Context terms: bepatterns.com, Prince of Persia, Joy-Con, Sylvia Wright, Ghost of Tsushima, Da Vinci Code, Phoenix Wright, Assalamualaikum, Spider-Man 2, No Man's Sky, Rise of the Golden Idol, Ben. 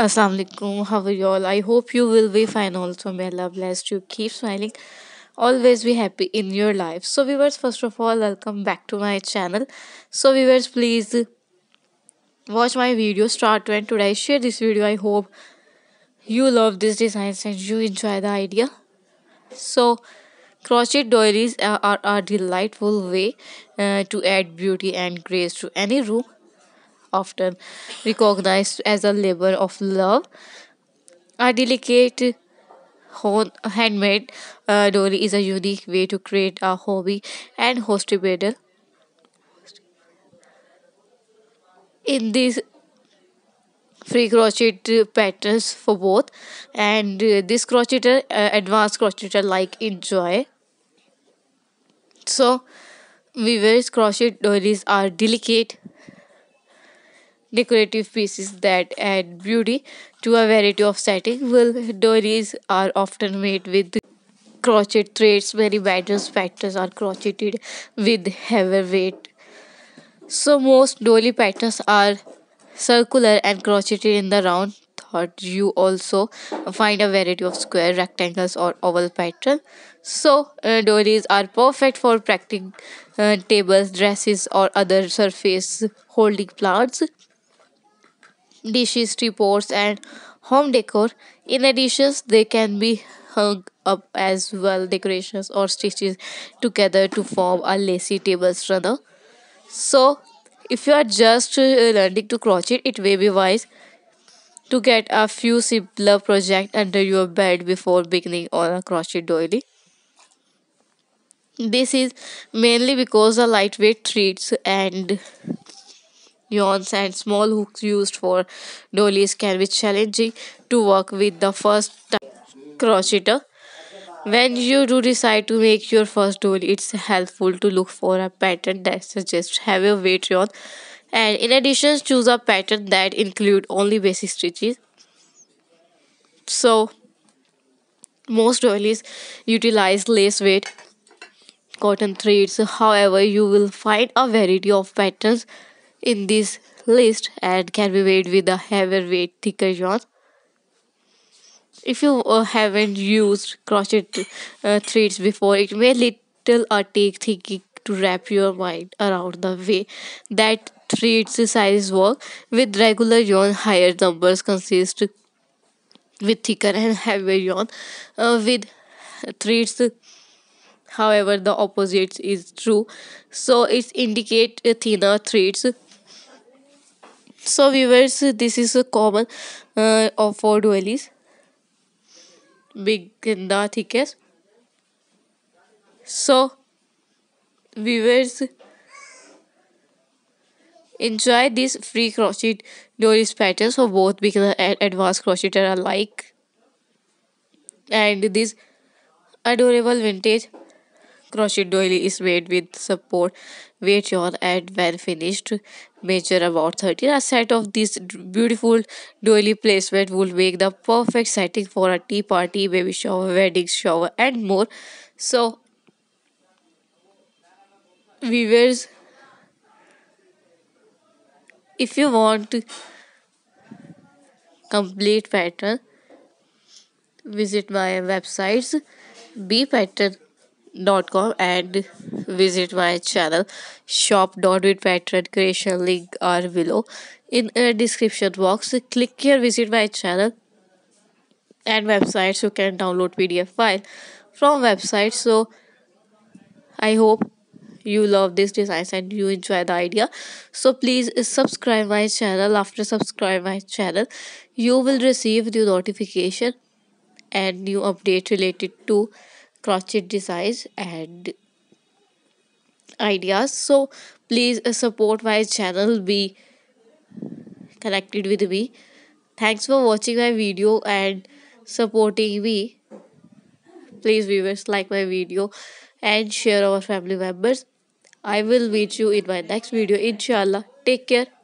Assalamualaikum. How are you all? I hope you will be fine. Also, may Allah bless you. Keep smiling. Always be happy in your life. So, viewers, first of all, welcome back to my channel. So, viewers, please watch my video start to end. Today I share this video. I hope you love these designs and you enjoy the idea. So, crochet doilies are a delightful way to add beauty and grace to any room, often recognized as a labor of love. A delicate handmade doily is a unique way to create a hobby and hospitable. In these free crochet patterns for both, and this crocheter, advanced crocheter like enjoy. So, viewers, crochet doilies are delicate decorative pieces that add beauty to a variety of settings. Well, doilies are often made with crochet threads. Many patterns are crocheted with heavyweight. So most doily patterns are circular and crocheted in the round thought. You also find a variety of square, rectangles or oval pattern. So doilies are perfect for practicing tables, dresses or other surface holding plants, dishes, teapots and home decor. In addition, they can be hung up as well decorations or stitches together to form a lacy tables runner. So if you are just learning to crochet, it may be wise to get a few simpler projects under your belt before beginning on a crochet doily. This is mainly because the lightweight threads and yarns and small hooks used for doilies can be challenging to work with the first-time crocheter. When you do decide to make your first doily, it's helpful to look for a pattern that suggests heavyweight yarn, and in addition choose a pattern that includes only basic stitches. So most doilies utilize lace weight cotton threads. However, you will find a variety of patterns in this list and can be made with a heavyweight thicker yarn. If you haven't used crochet threads before, it may take thinking to wrap your mind around the way that threads sizes work. With regular yarn, higher numbers consist with thicker and heavier yarn. With threads, however, the opposite is true. So it indicates thinner threads. So viewers, this is a common for doilies. Big and the thickest. So viewers, enjoy these free crochet doilies patterns for both beginner and advanced crocheter alike, and this adorable vintage crochet doily is made with support weight yarn, and when finished measure about 30. A set of these beautiful doily placement would make the perfect setting for a tea party, baby shower, wedding shower and more. So viewers, if you want complete pattern, visit my websites bepatterns.com and visit my channel shop.bepatterns. Creation link are below in a description box. Click here, visit my channel and websites. You can download PDF file from website. So I hope you love these designs and you enjoy the idea. So please subscribe my channel. After subscribe my channel, you will receive new notification and new update related to crochet designs and ideas. So please support my channel, be connected with me. Thanks for watching my video and supporting me. Please viewers, like my video and share our family members. I will meet you in my next video, inshallah. Take care.